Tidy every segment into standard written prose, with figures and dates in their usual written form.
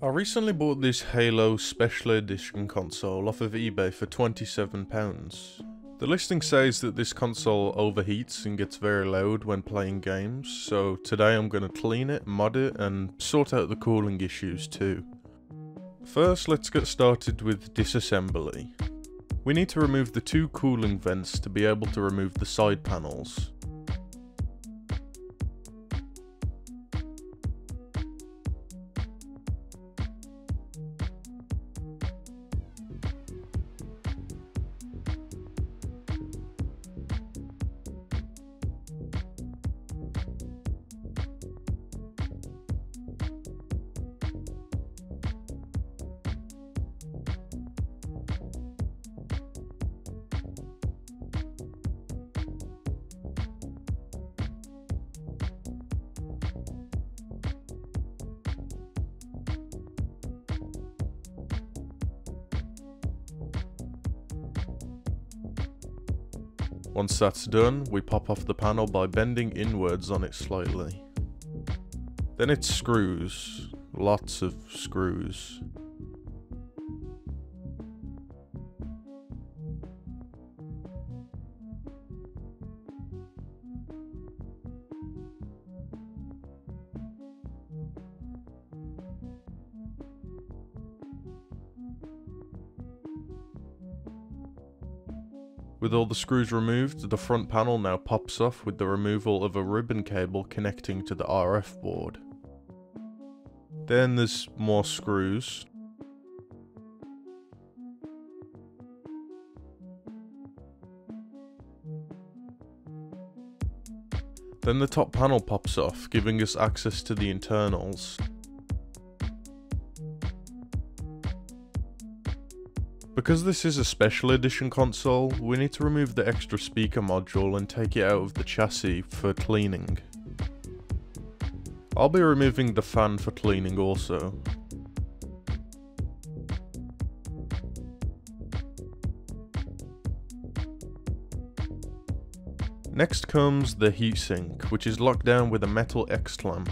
I recently bought this Halo Special Edition console off of eBay for £27. The listing says that this console overheats and gets very loud when playing games, so today I'm going to clean it, mod it, and sort out the cooling issues too. First, let's get started with disassembly. We need to remove the two cooling vents to be able to remove the side panels. Once that's done, we pop off the panel by bending inwards on it slightly. Then it's screws. Lots of screws. With all the screws removed, the front panel now pops off with the removal of a ribbon cable connecting to the RF board. Then there's more screws. Then the top panel pops off, giving us access to the internals. Because this is a special edition console, we need to remove the extra speaker module and take it out of the chassis for cleaning. I'll be removing the fan for cleaning also. Next comes the heatsink, which is locked down with a metal X-clamp.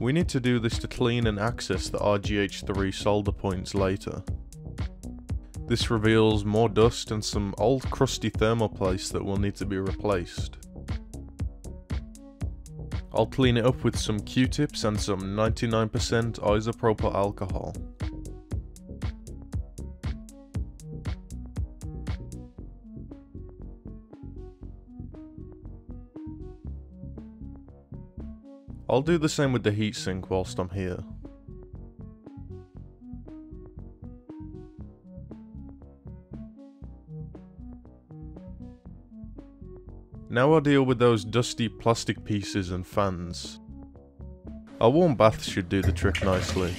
We need to do this to clean and access the RGH3 solder points later. This reveals more dust and some old crusty thermoplates that will need to be replaced. I'll clean it up with some Q-tips and some 99% isopropyl alcohol. I'll do the same with the heatsink whilst I'm here. Now I'll deal with those dusty plastic pieces and fans. A warm bath should do the trick nicely.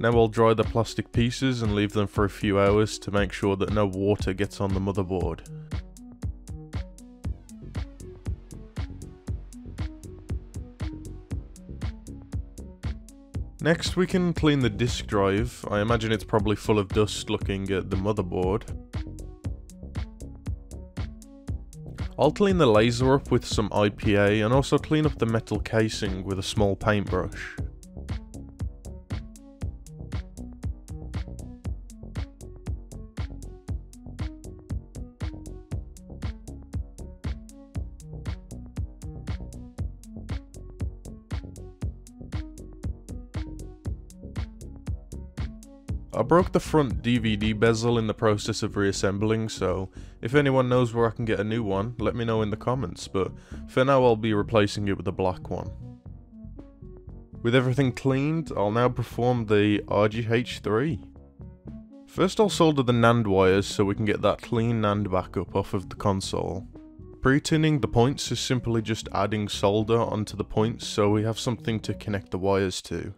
Now I'll dry the plastic pieces and leave them for a few hours to make sure that no water gets on the motherboard. Next we can clean the disk drive. I imagine it's probably full of dust looking at the motherboard. I'll clean the laser up with some IPA and also clean up the metal casing with a small paintbrush. I broke the front DVD bezel in the process of reassembling, so if anyone knows where I can get a new one, let me know in the comments, but for now I'll be replacing it with a black one. With everything cleaned, I'll now perform the RGH3. First I'll solder the NAND wires so we can get that clean NAND backup off of the console. Pre-tinning the points is simply just adding solder onto the points so we have something to connect the wires to.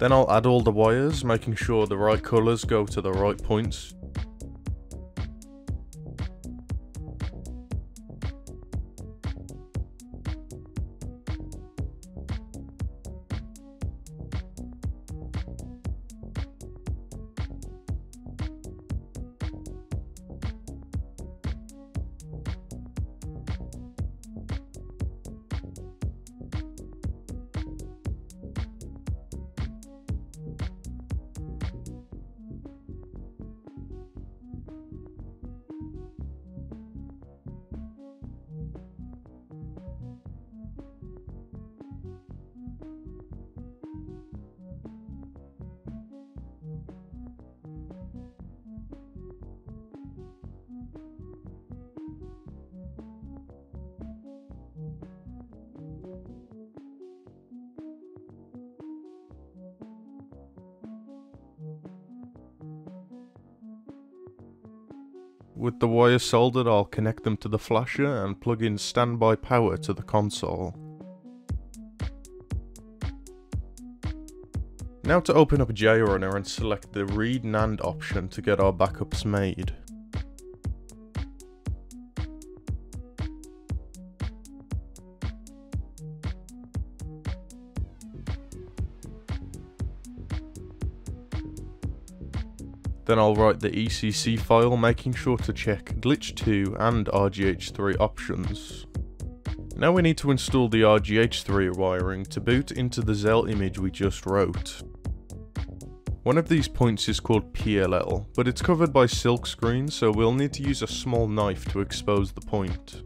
Then I'll add all the wires, making sure the right colors go to the right points. With the wires soldered, I'll connect them to the flasher and plug in standby power to the console. Now to open up JRunner and select the Read NAND option to get our backups made. Then I'll write the ECC file, making sure to check Glitch2 and RGH3 options. Now we need to install the RGH3 wiring to boot into the Zell image we just wrote. One of these points is called PLL, but it's covered by silk screen, so we'll need to use a small knife to expose the point.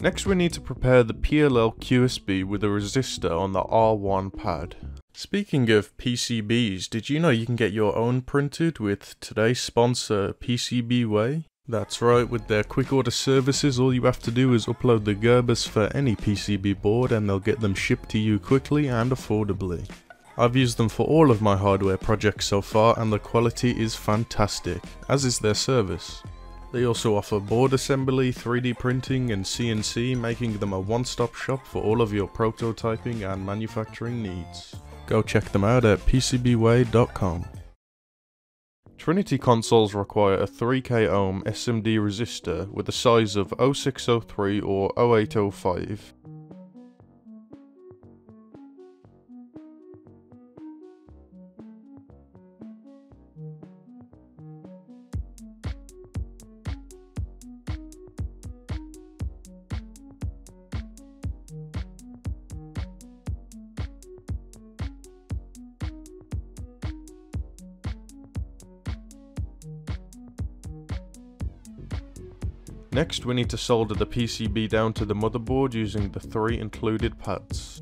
Next we need to prepare the PLL QSB with a resistor on the R1 pad. Speaking of PCBs, did you know you can get your own printed with today's sponsor PCBWay? That's right, with their quick order services all you have to do is upload the Gerbers for any PCB board and they'll get them shipped to you quickly and affordably. I've used them for all of my hardware projects so far and the quality is fantastic, as is their service. They also offer board assembly, 3D printing and CNC, making them a one-stop shop for all of your prototyping and manufacturing needs. Go check them out at PCBWay.com. Trinity consoles require a 3K ohm SMD resistor with a size of 0603 or 0805. Next, we need to solder the PCB down to the motherboard using the three included pads.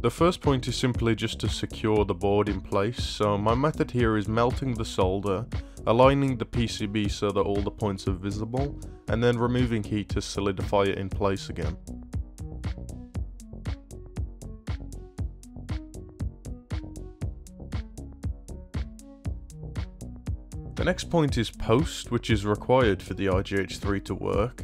The first point is simply just to secure the board in place, so my method here is melting the solder, aligning the PCB so that all the points are visible, and then removing heat to solidify it in place again. The next point is post, which is required for the RGH3 to work.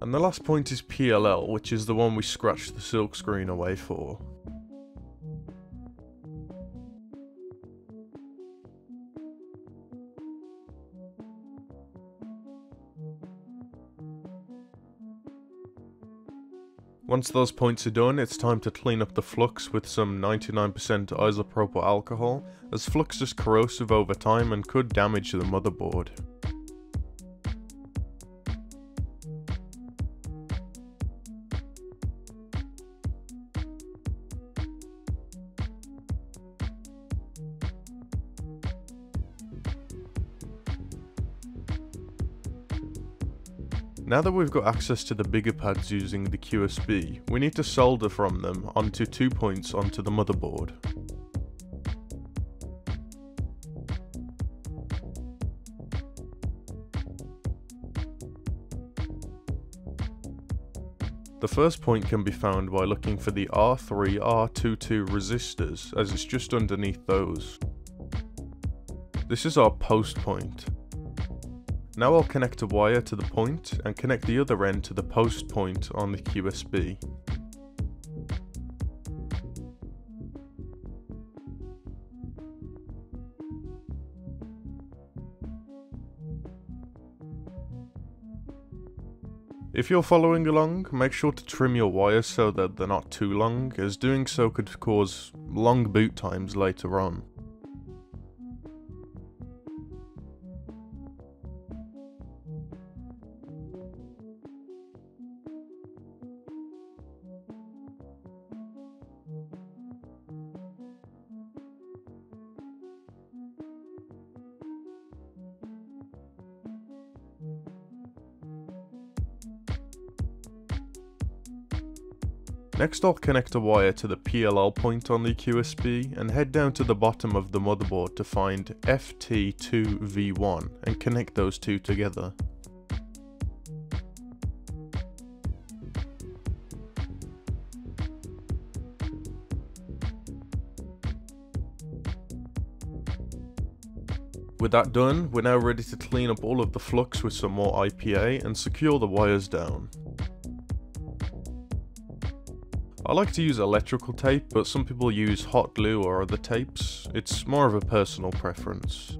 And the last point is PLL, which is the one we scratched the silk screen away for. Once those points are done, it's time to clean up the flux with some 99% isopropyl alcohol, as flux is corrosive over time and could damage the motherboard. Now that we've got access to the bigger pads using the QSB, we need to solder from them onto 2 points onto the motherboard. The first point can be found by looking for the R3R22 resistors, as it's just underneath those. This is our post point. Now I'll connect a wire to the point and connect the other end to the post point on the QSB. If you're following along, make sure to trim your wires so that they're not too long, as doing so could cause long boot times later on. Next I'll connect a wire to the PLL point on the QSB and head down to the bottom of the motherboard to find FT2V1 and connect those two together. With that done, we're now ready to clean up all of the flux with some more IPA and secure the wires down. I like to use electrical tape, but some people use hot glue or other tapes. It's more of a personal preference.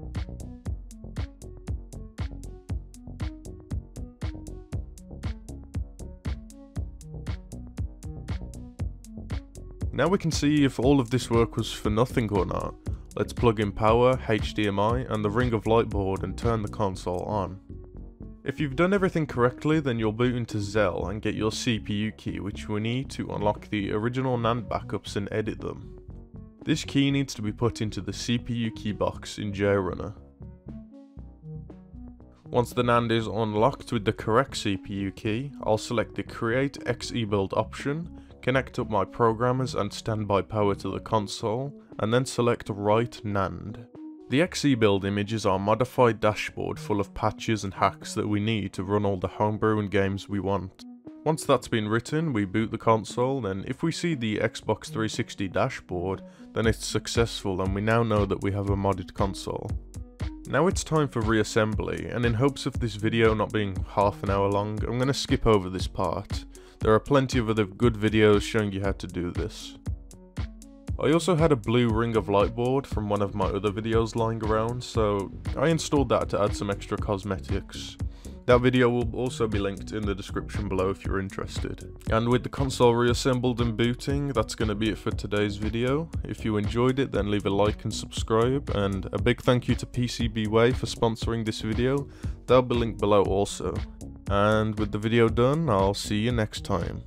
Now we can see if all of this work was for nothing or not. Let's plug in power, HDMI and the ring of light board and turn the console on. If you've done everything correctly, then you'll boot into Zell and get your CPU key, which we need to unlock the original NAND backups and edit them. This key needs to be put into the CPU key box in JRunner. Once the NAND is unlocked with the correct CPU key, I'll select the Create XE build option, connect up my programmers and standby power to the console, and then select Write NAND. The XE build image is our modified dashboard full of patches and hacks that we need to run all the homebrew and games we want. Once that's been written, we boot the console, and if we see the Xbox 360 dashboard, then it's successful and we now know that we have a modded console. Now it's time for reassembly, and in hopes of this video not being half an hour long, I'm going to skip over this part. There are plenty of other good videos showing you how to do this. I also had a blue ring of light board from one of my other videos lying around, so I installed that to add some extra cosmetics. That video will also be linked in the description below if you're interested. And with the console reassembled and booting, that's going to be it for today's video. If you enjoyed it, then leave a like and subscribe, and a big thank you to PCBWay for sponsoring this video. They'll be linked below also. And with the video done, I'll see you next time.